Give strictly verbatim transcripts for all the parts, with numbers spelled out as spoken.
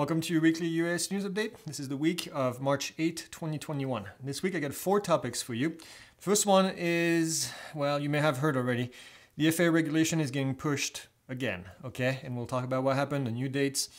Welcome to your weekly U A S news update. This is the week of March eighth, twenty twenty-one. This week I got four topics for you. The first one is, well, you may have heard already, the F A A regulation is getting pushed again, okay? And we'll talk about what happened, the new dates.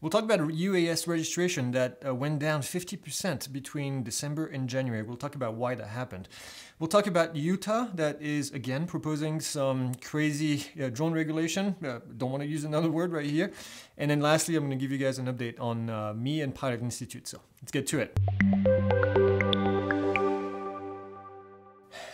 We'll talk about U A S registration that uh, went down fifty percent between December and January. We'll talk about why that happened. We'll talk about Utah that is, again, proposing some crazy uh, drone regulation. Uh, don't want to use another word right here. And then lastly, I'm going to give you guys an update on uh, me and Pilot Institute. So let's get to it.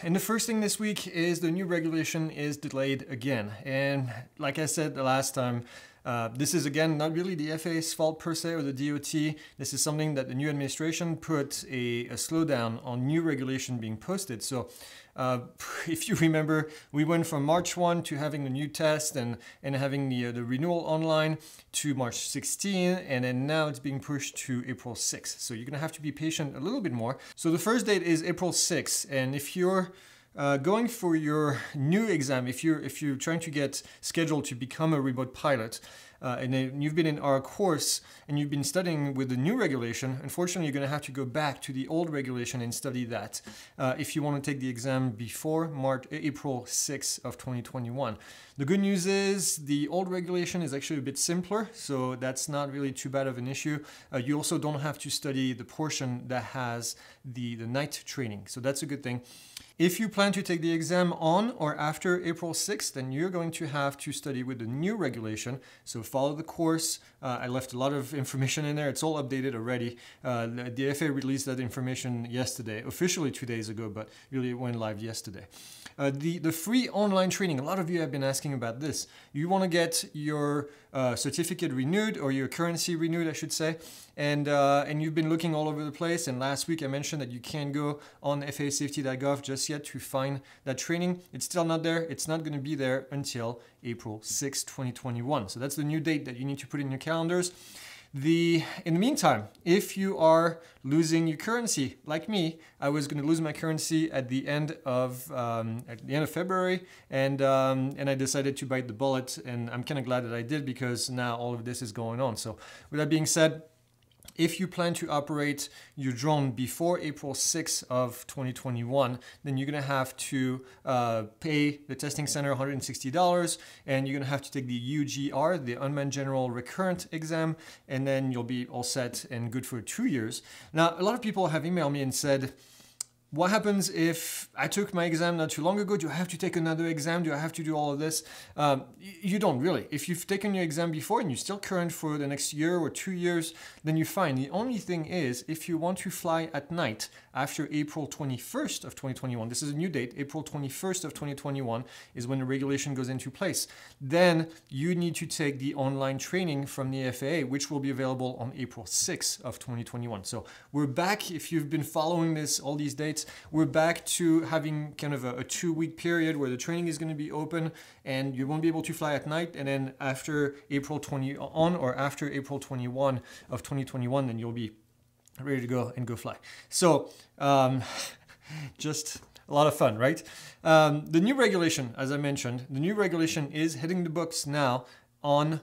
And the first thing this week is the new regulation is delayed again. And like I said the last time, Uh, this is, again, not really the F A A's fault per se or the D O T. This is something that the new administration put a, a slowdown on new regulation being posted. So uh, if you remember, we went from March first to having the new test and, and having the, uh, the renewal online to March sixteenth. And then now it's being pushed to April sixth. So you're going to have to be patient a little bit more. So the first date is April sixth. And if you're Uh, going for your new exam, if you're, if you're trying to get scheduled to become a remote pilot, uh, and then you've been in our course and you've been studying with the new regulation, unfortunately, you're going to have to go back to the old regulation and study that uh, if you want to take the exam before March, April sixth of twenty twenty-one. The good news is the old regulation is actually a bit simpler, so that's not really too bad of an issue. Uh, you also don't have to study the portion that has the, the night training, so that's a good thing. If you plan to take the exam on or after April sixth, then you're going to have to study with the new regulation. So follow the course. Uh, I left a lot of information in there. It's all updated already. Uh, the F A A released that information yesterday, officially two days ago, but really it went live yesterday. Uh, the, the free online training, a lot of you have been asking about this. You want to get your uh, certificate renewed or your currency renewed, I should say. And, uh, and you've been looking all over the place. And last week I mentioned that you can go on F A safety dot gov just yet to find that training. It's still not there. It's not going to be there until April sixth, twenty twenty-one. So that's the new date that you need to put in your calendars. The, in the meantime, if you are losing your currency, like me, I was going to lose my currency at the end of um, at the end of February, and um, and I decided to bite the bullet, and I'm kind of glad that I did because now all of this is going on. So with that being said, if you plan to operate your drone before April sixth of twenty twenty-one, then you're going to have to uh, pay the testing center one hundred sixty dollars, and you're going to have to take the U G R, the Unmanned General Recurrent exam, and then you'll be all set and good for two years. Now, a lot of people have emailed me and said, what happens if I took my exam not too long ago? Do I have to take another exam? Do I have to do all of this? Um, you don't really. If you've taken your exam before and you're still current for the next year or two years, then you're fine. The only thing is, if you want to fly at night after April twenty-first of twenty twenty-one, this is a new date, April twenty-first of twenty twenty-one is when the regulation goes into place. Then you need to take the online training from the F A A, which will be available on April sixth of twenty twenty-one. So we're back. If you've been following this all these dates, we're back to having kind of a, a two-week period where the training is going to be open and you won't be able to fly at night. And then after April twentieth on or after April twenty-first of twenty twenty-one, then you'll be ready to go and go fly. So um, just a lot of fun, right? Um, the new regulation, as I mentioned, the new regulation is hitting the books now on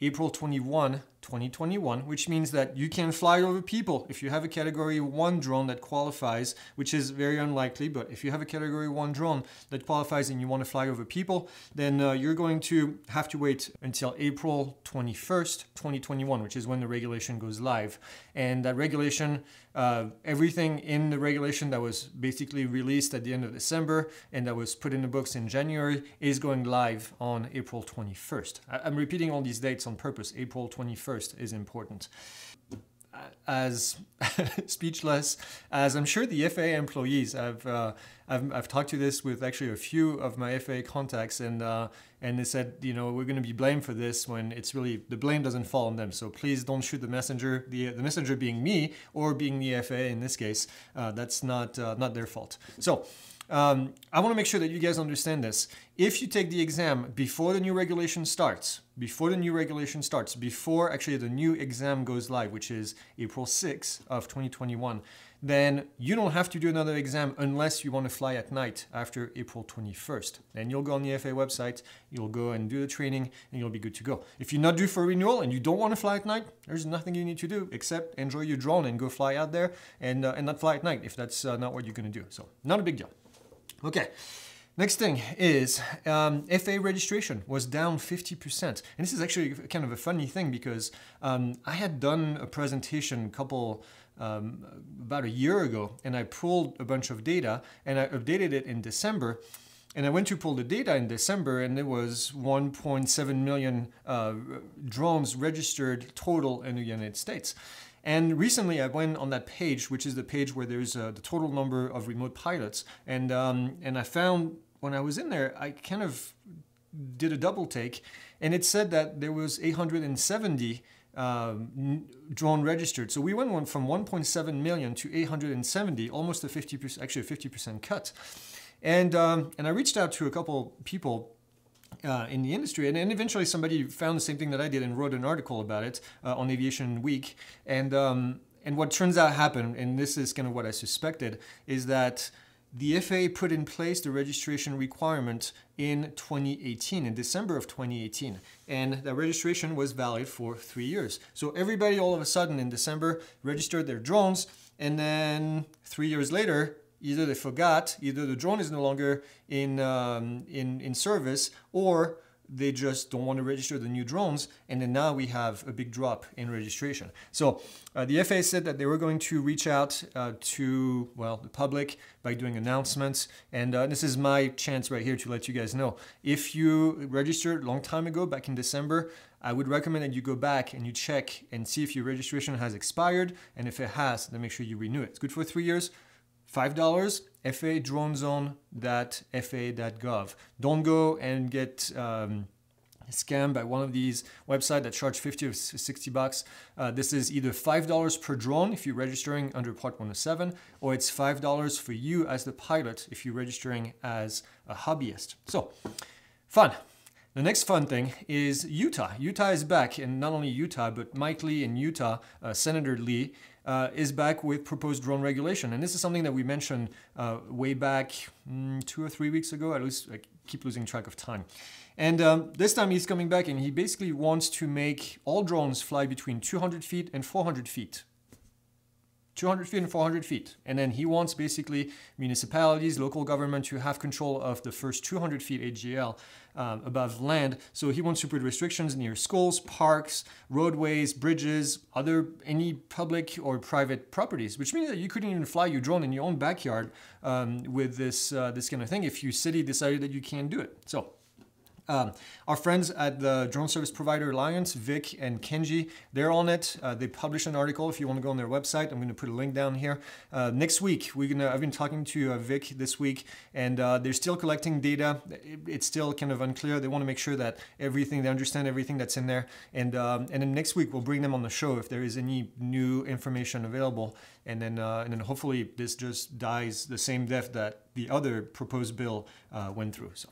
April twenty-first, twenty twenty-one, which means that you can fly over people if you have a category one drone that qualifies, which is very unlikely, but if you have a category one drone that qualifies and you want to fly over people, then uh, you're going to have to wait until April twenty-first, twenty twenty-one, which is when the regulation goes live. And that regulation, uh, everything in the regulation that was basically released at the end of December and that was put in the books in January is going live on April twenty-first. I I'm repeating all these dates on purpose. April twenty-first is important. As speechless as I'm sure the F A A employees, I've, uh, I've I've talked to this with actually a few of my F A A contacts, and uh, and they said, you know, we're going to be blamed for this when it's really the blame doesn't fall on them. So please don't shoot the messenger. The the messenger being me or being the F A A in this case. Uh, that's not uh, not their fault. So Um, I want to make sure that you guys understand this. If you take the exam before the new regulation starts, before the new regulation starts, before actually the new exam goes live, which is April sixth of twenty twenty-one, then you don't have to do another exam unless you want to fly at night after April twenty-first. Then you'll go on the F A A website, you'll go and do the training, and you'll be good to go. If you're not due for renewal and you don't want to fly at night, there's nothing you need to do except enjoy your drone and go fly out there and, uh, and not fly at night if that's uh, not what you're going to do. So not a big deal. Okay, next thing is um, F A A registration was down fifty percent. And this is actually kind of a funny thing because um, I had done a presentation a couple, um, about a year ago, and I pulled a bunch of data and I updated it in December. And I went to pull the data in December, and there was one point seven million uh, drones registered total in the United States. And recently I went on that page, which is the page where there's uh, the total number of remote pilots. And, um, and I found when I was in there, I kind of did a double take, and it said that there was eight hundred seventy Um, drone registered. So we went from one point seven million to eight hundred seventy, almost a fifty percent, actually a fifty percent cut. And, um, and I reached out to a couple people uh, in the industry, and, and eventually somebody found the same thing that I did and wrote an article about it uh, on Aviation Week. And, um, and what turns out happened, and this is kind of what I suspected, is that the F A A put in place the registration requirement in twenty eighteen, in December of twenty eighteen, and that registration was valid for three years. So everybody all of a sudden in December registered their drones, and then three years later, either they forgot, either the drone is no longer in, um, in, in service, or they just don't want to register the new drones, and then now we have a big drop in registration. So uh, the F A A said that they were going to reach out uh, to, well, the public by doing announcements, and uh, this is my chance right here to let you guys know. If you registered a long time ago, back in December, I would recommend that you go back and you check and see if your registration has expired, and if it has, then make sure you renew it. It's good for three years. five dollars, F A A drone zone dot F A A dot gov. Don't go and get um, scammed by one of these websites that charge fifty or sixty bucks. Uh, this is either five dollars per drone if you're registering under Part one oh seven, or it's five dollars for you as the pilot if you're registering as a hobbyist. So, fun. The next fun thing is Utah. Utah is back, and not only Utah, but Mike Lee in Utah, uh, Senator Lee, uh, is back with proposed drone regulation. And this is something that we mentioned uh, way back mm, two or three weeks ago. I, lose, I keep losing track of time. And um, this time he's coming back, and he basically wants to make all drones fly between two hundred feet and four hundred feet. two hundred feet and four hundred feet. And then he wants basically municipalities, local government to have control of the first two hundred feet A G L um, above land. So he wants to put restrictions near schools, parks, roadways, bridges, other any public or private properties, which means that you couldn't even fly your drone in your own backyard um, with this, uh, this kind of thing if your city decided that you can't do it. So. Um, our friends at the Drone Service Provider Alliance, Vic and Kenji, they're on it. Uh, they published an article. If you want to go on their website, I'm going to put a link down here. Uh, next week, we're gonna. I've been talking to uh, Vic this week, and uh, they're still collecting data. It, it's still kind of unclear. They want to make sure that everything, they understand everything that's in there. And um, and then next week we'll bring them on the show if there is any new information available. And then uh, and then hopefully this just dies the same death that the other proposed bill uh, went through. So.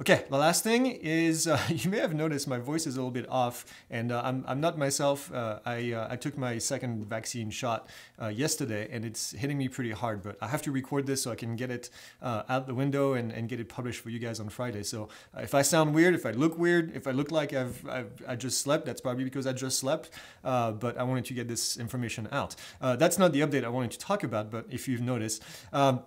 Okay, the last thing is, uh, you may have noticed my voice is a little bit off, and uh, I'm, I'm not myself. Uh, I, uh, I took my second vaccine shot uh, yesterday, and it's hitting me pretty hard, but I have to record this so I can get it uh, out the window and, and get it published for you guys on Friday. So uh, if I sound weird, if I look weird, if I look like I've, I've I just slept, that's probably because I just slept, uh, but I wanted to get this information out. Uh, that's not the update I wanted to talk about, but if you've noticed, um,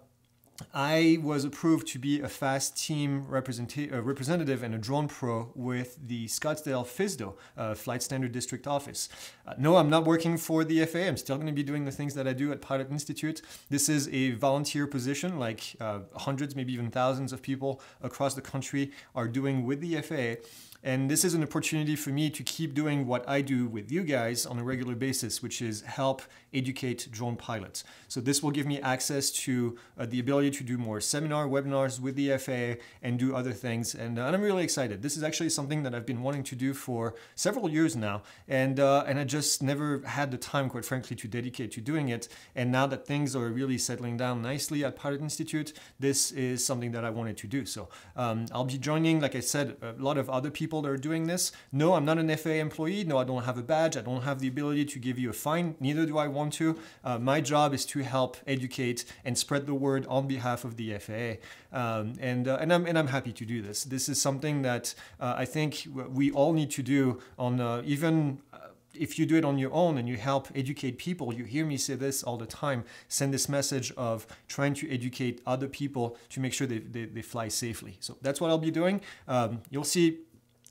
I was approved to be a FAST team representative, uh, representative and a drone pro with the Scottsdale FISDO, uh, Flight Standard District Office. Uh, no, I'm not working for the F A A. I'm still going to be doing the things that I do at Pilot Institute. This is a volunteer position, like uh, hundreds, maybe even thousands of people across the country are doing with the F A A. And this is an opportunity for me to keep doing what I do with you guys on a regular basis, which is help educate drone pilots. So this will give me access to uh, the ability to do more seminar webinars with the F A A and do other things. And, uh, and I'm really excited. This is actually something that I've been wanting to do for several years now. And, uh, and I just never had the time, quite frankly, to dedicate to doing it. And now that things are really settling down nicely at Pilot Institute, this is something that I wanted to do. So um, I'll be joining, like I said, a lot of other people that are doing this. No, I'm not an F A A employee. No, I don't have a badge. I don't have the ability to give you a fine. Neither do I want to. Uh, my job is to help educate and spread the word on behalf of the F A A. Um, and, uh, and, I'm, and I'm happy to do this. This is something that uh, I think we all need to do on uh, even... Uh, If you do it on your own and you help educate people, you hear me say this all the time, send this message of trying to educate other people to make sure they, they, they fly safely. So that's what I'll be doing. Um, you'll see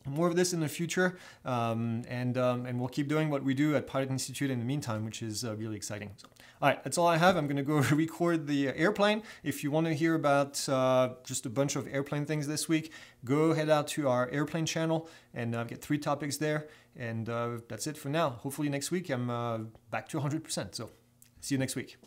more of this in the future, um, and, um, and we'll keep doing what we do at Pilot Institute in the meantime, which is uh, really exciting. So, all right, that's all I have. I'm going to go record the airplane. If you want to hear about uh, just a bunch of airplane things this week, go head out to our airplane channel, and I've got three topics there. And uh, that's it for now. Hopefully next week I'm uh, back to one hundred percent. So see you next week.